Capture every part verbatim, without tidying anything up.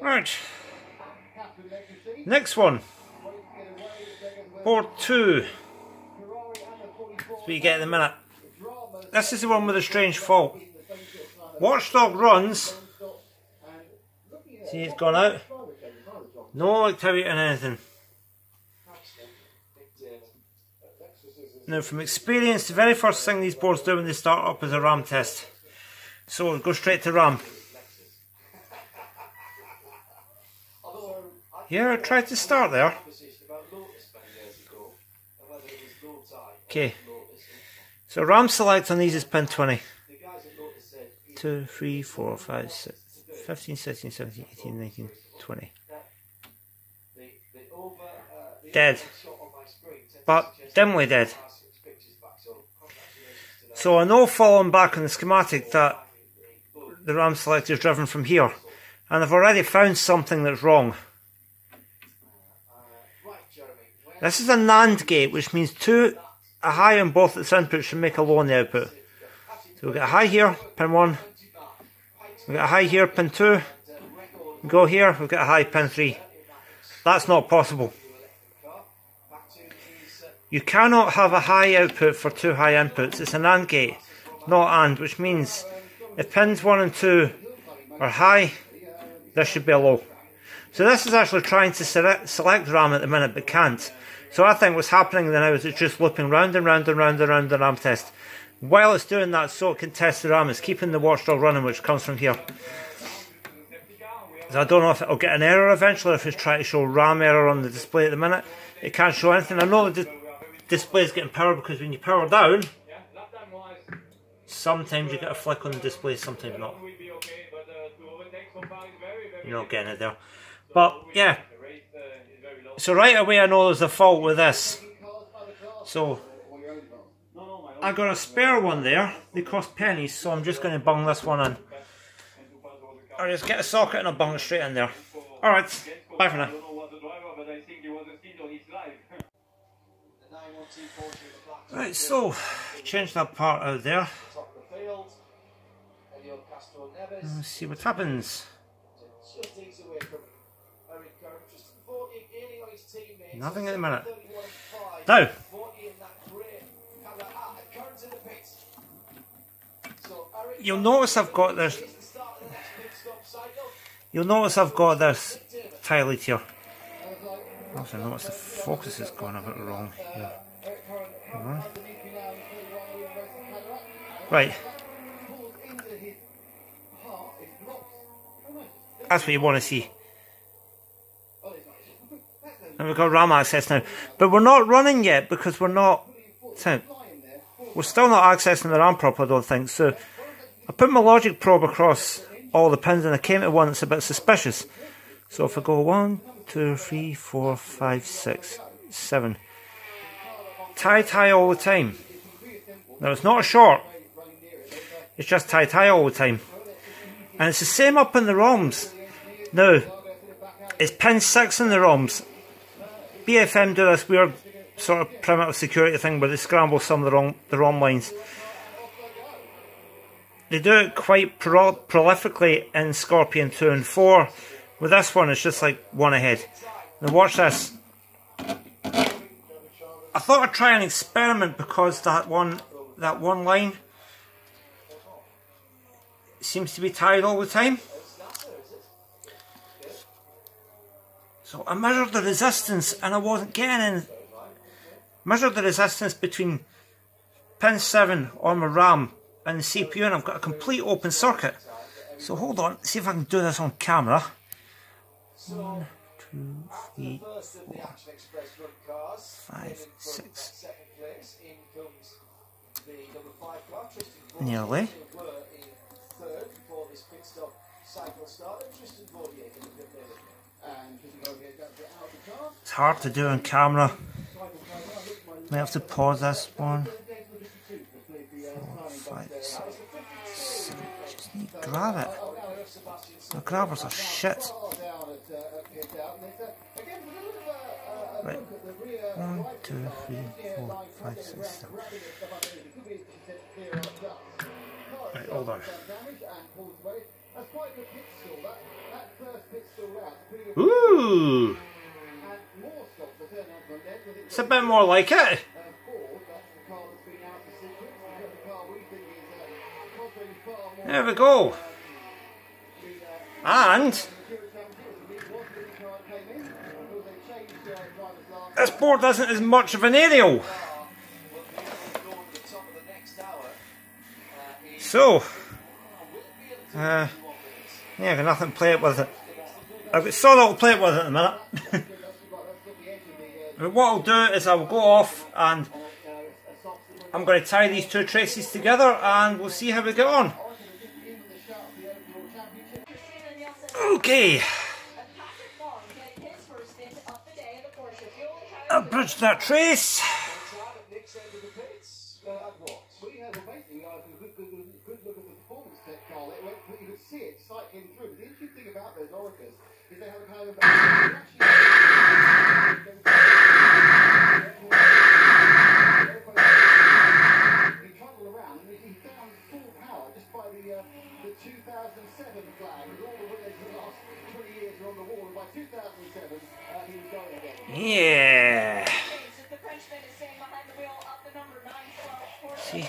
Right. Next one. Board two. That's what you get in a minute. This is the one with a strange fault. Watchdog runs. See, it's gone out. No activity on anything. Now, from experience, the very first thing these boards do when they start up is a RAM test. So we'll go straight to RAM. Yeah, I tried to start there. Okay. So RAM select on these is pin twenty. two, three, four, five, six, fifteen, sixteen, seventeen, eighteen, nineteen, twenty. Dead. But dimly dead. So I know following back on the schematic that the RAM selector is driven from here. And I've already found something that's wrong. This is a NAND gate, which means two a high on both its inputs should make a low on the output. So we've got a high here, pin one. We've got a high here, pin two. We go here, we've got a high, pin three. That's not possible. You cannot have a high output for two high inputs. It's an AND gate, not AND, which means if pins one and two are high, this should be a low. So this is actually trying to select RAM at the minute, but can't. So I think what's happening now is it's just looping round and round and round and round the RAM test. While it's doing that, so it can test the RAM. It's keeping the watchdog running, which comes from here. So I don't know if it'll get an error eventually, if it's trying to show RAM error on the display at the minute. It can't show anything. I know the di display is getting power, because when you power down, sometimes you get a flick on the display, sometimes not. You're not getting it there. But yeah. So right away I know there's a fault with this. So I got a spare one there. They cost pennies, so I'm just going to bung this one in. Or just get a socket and I'll bung it straight in there. Alright, bye for now. Right, so change that part out there. Let's see what happens. Nothing at the minute. No. You'll notice I've got this. You'll notice I've got this tile lead here. I also notice the focus has gone a bit wrong here. Right. right. That's what you want to see. And we've got RAM access now. But we're not running yet because we're not... We're still not accessing the RAM properly, I don't think. So I put my logic probe across all the pins and I came to one that's a bit suspicious. So if I go one, two, three, four, five, six, seven. Tied high all the time. Now it's not a short. It's just tied high all the time. And it's the same up in the ROMs. Now, it's pin six in the ROMs. B F M do this weird sort of primitive security thing where they scramble some of the ROM, the ROM lines. They do it quite pro prolifically in Scorpion two and four. With this one, it's just like one ahead. Now watch this. I thought I'd try an experiment because that one, that one line seems to be tied all the time. So I measured the resistance and I wasn't getting in. Measured the resistance between pin seven on my RAM and the C P U, and I've got a complete open circuit. So hold on, see if I can do this on camera. One, two, three, four, five, six. Nearly. It's hard to do on camera. May have to pause this one. Four, five, six, seven. Just need to grab it. The grabbers are shit. Right. One, two, three, four, five, six, seven. Right, hold on. Ooh! It's a bit more like it. There we go. And this board isn't as much of an aerial. So, uh, yeah, I've got nothing to play it with it. I've got so little to play it with it in a minute. But what I'll do is I'll go off and I'm going to tie these two traces together and we'll see how we get on. Okay. I've bridged that trace. Yeah. See,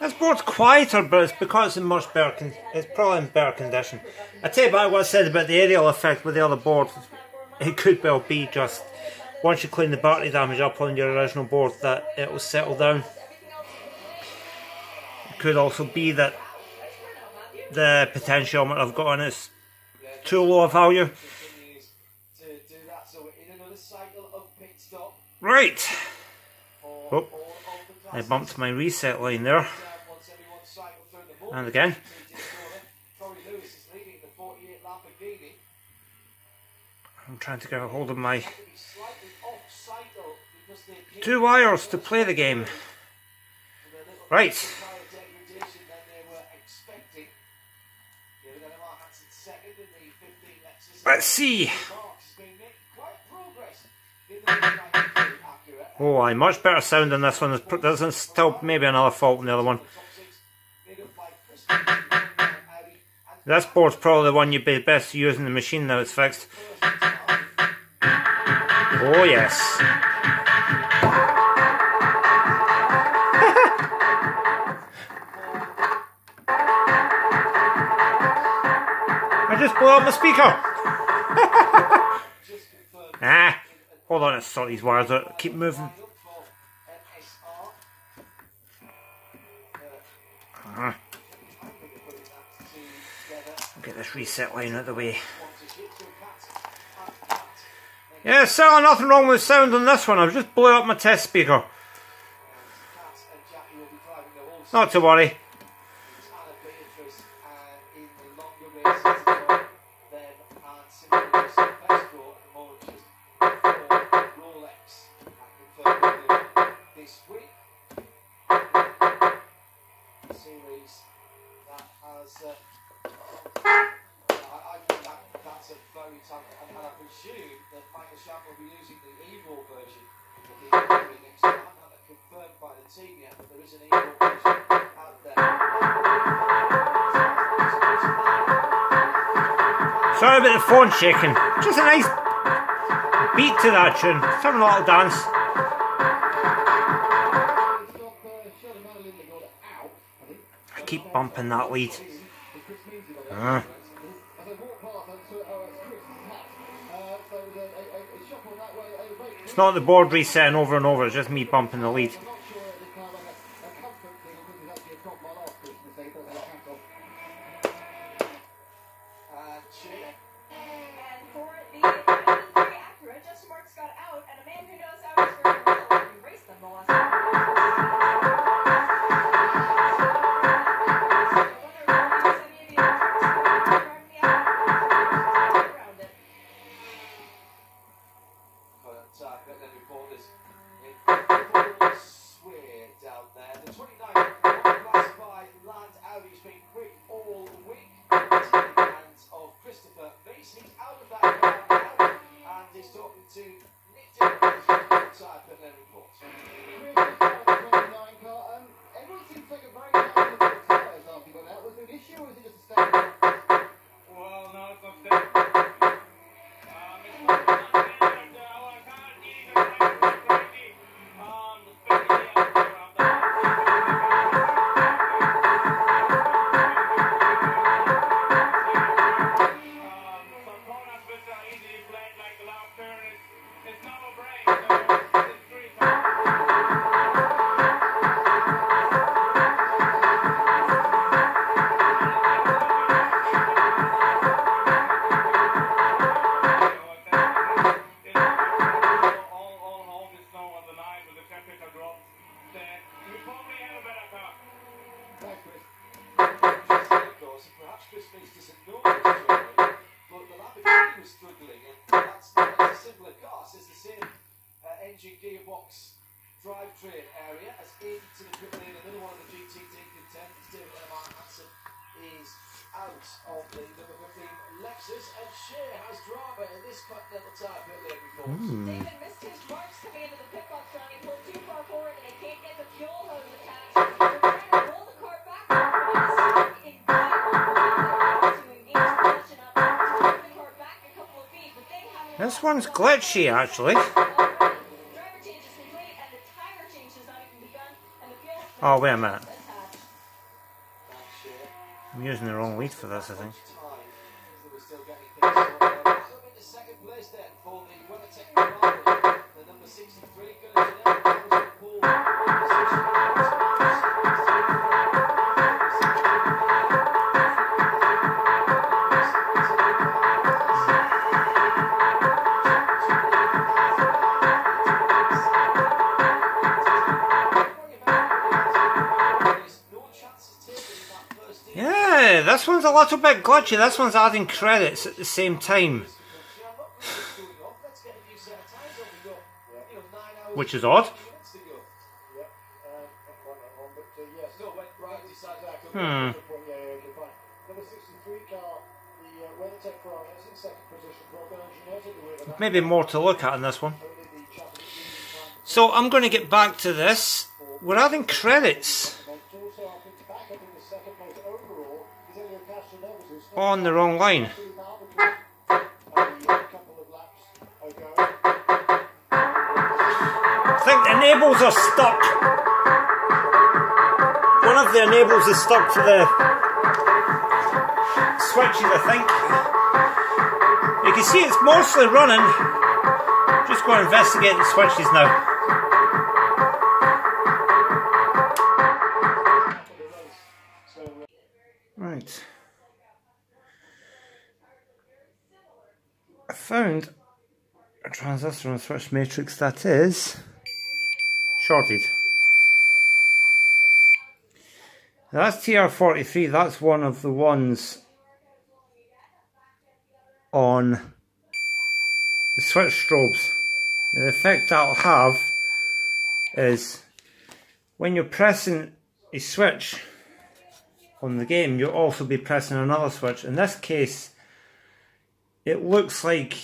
this board's quieter, but it's because it's in much better. Con it's probably in better condition. I tell you about what I said about the aerial effect with the other board. It could well be just once you clean the battery damage up on your original board that it will settle down. It could also be that the potentiometer I've got on is too low a value. Right. Oh, I bumped my reset line there. And again. I'm trying to get a hold of my two wires to play the game. Right. Let's see. Oh, aye, much better sound than this one. There's still maybe another fault in the other one. This board's probably the one you'd be best using the machine now it's fixed. Oh, yes. I just blew up my speaker. Ah, hold on, let's sort these wires out, keep moving. Uh-huh. Get this reset line out of the way. Yeah, certainly nothing wrong with sound on this one, I've just blew up my test speaker. Not to worry. Sorry about the phone shaking, just a nice beat to that tune, sort of a little dance. I keep bumping that lead. Uh. It's not the board resetting over and over, it's just me bumping the lead. Mm. David missed his marks coming into the pit box zone. He pulled too far forward and he can't get the fuel hose attached. They're trying to roll the cart back up in five. This one's glitchy, actually. Driver change is complete and the timer change has not even begun. And the fuel. Oh, wait a minute. I'm using the wrong lead for this, I think. Yeah, this one's a little bit glitchy. This one's adding credits at the same time. Which is odd. Hmm. Maybe more to look at in this one. So I'm going to get back to this. We're adding credits on the wrong line. I think the enables are stuck. One of the enables is stuck to the switches, I think. You can see it's mostly running. Just go and investigate the switches now. Right. I found a transistor and switch matrix that is shorted. Now that's T R forty-three, that's one of the ones on the switch strobes. Now the effect that'll have is when you're pressing a switch on the game, you'll also be pressing another switch. In this case, it looks like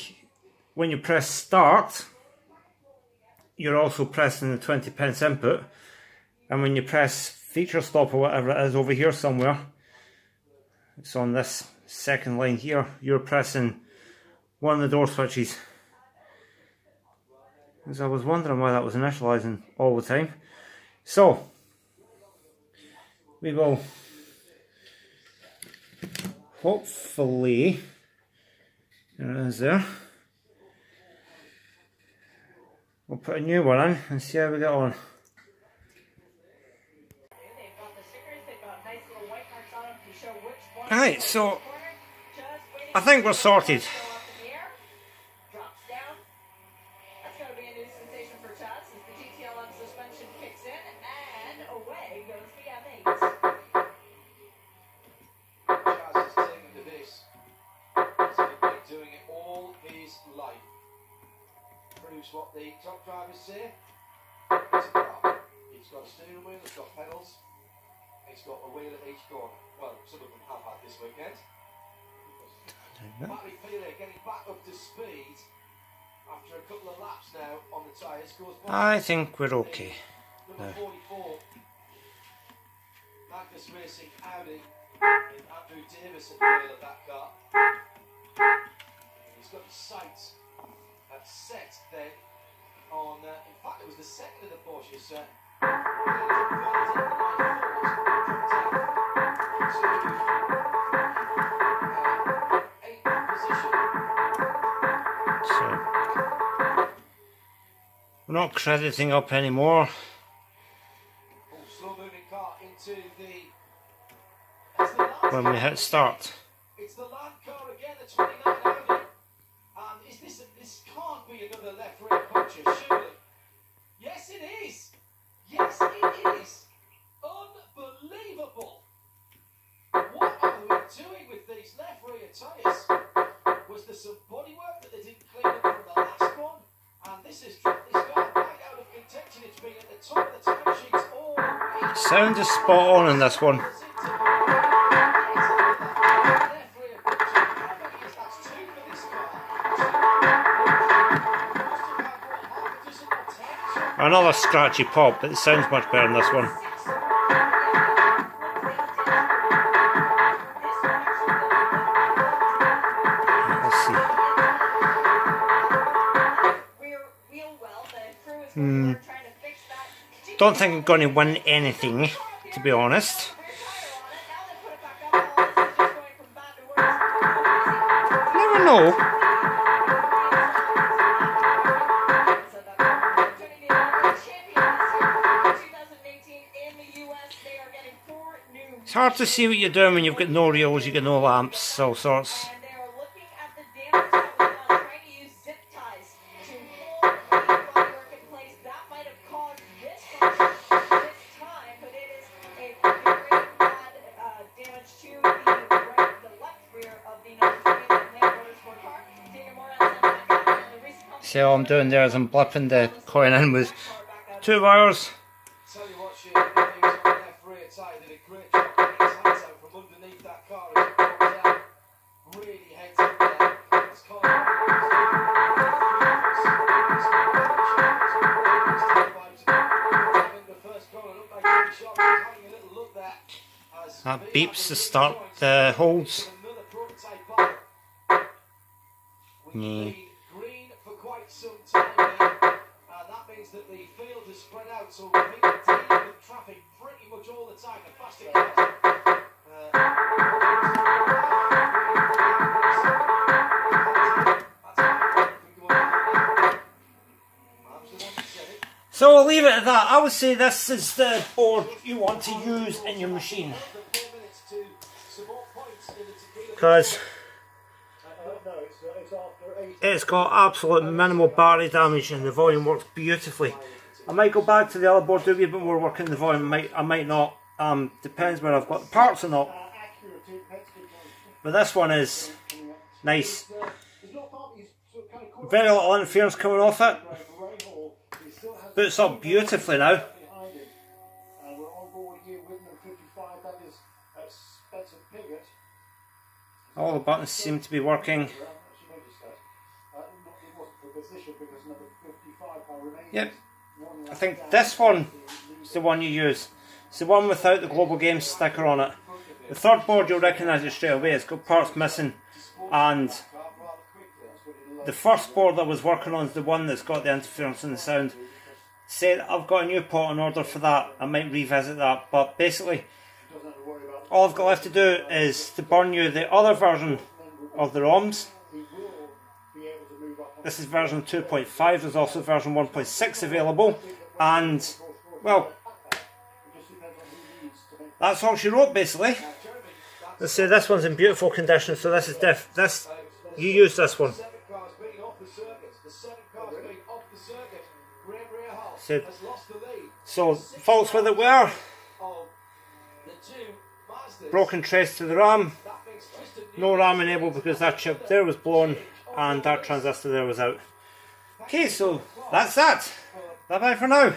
when you press start, you're also pressing the twenty pence input, and when you press feature stop or whatever it is over here somewhere, it's on this second line here, you're pressing one of the door switches. Because I was wondering why that was initializing all the time. So we will hopefully, there it is there. We'll put a new one in and see how we get on. Alright, so I think we're sorted. That's going to be a new sensation for Chaz as the G T L M suspension kicks in and away goes V M eight. Chaz is taking the base. So they've been doing it all his life. Proves what the top drivers say. It's a car. It's got a steering wheel, it's got pedals, it's got a wheel at each corner. Well, some of them have had this weekend. Matty Pila getting back up to speed after a couple of laps now on the tyres. I think we're okay. Number forty-four, Magnus Racing Audi, and Andrew Davis at the wheel of that car. He's got his sights set then on, uh, in fact it was the second of the Porsche set. So, we're not crediting up anymore. Oh, slow moving car into the, when we hit start. It's the land car again, the twenty-nine. Is this a, this can't be another left rear puncher, surely? Yes, it is. Yes, it is. Unbelievable. What are we doing with these left rear tyres? Was there some bodywork that they didn't clean up from the last one? And this has dropped this guy right out of contention. It's been at the top of the time sheets all week. Sound is spot on in this one. Left rear another scratchy pop, but it sounds much better than this one. Hmm. Don't think I'm going to win anything, to be honest. Never know. It's hard to see what you're doing when you've got no reels, you've got no lamps, all sorts. See, all I'm doing there is I'm blipping the coin in with two wires. That beeps to start the holes. Yeah. So we make it deal with traffic pretty much all the time. The faster it gets, so we'll leave it at that. I would say this is the board you want to use in your machine, because it's got absolute minimal battery damage and the volume works beautifully. I might go back to the other board, do a bit more work in the volume, I might, I might not, um, depends whether I've got the parts or not. But this one is nice. Very little interference coming off it. Boots up beautifully now. All the buttons seem to be working. Yep. I think this one is the one you use. It's the one without the Global Games sticker on it. The third board, you'll recognise it straight away, it's got parts missing, and the first board that I was working on is the one that's got the interference in the sound. Said I've got a new pot in order for that, I might revisit that, but basically all I've got left to do is to burn you the other version of the ROMs. This is version two point five, there's also version one point six available, and, well, that's all she wrote basically. Let's say this one's in beautiful condition, so this is def this, you use this one. So, so faults with it were, broken trace to the RAM, no RAM enabled because that chip there was blown, and that transistor there was out. Okay, so that's that. Bye bye for now.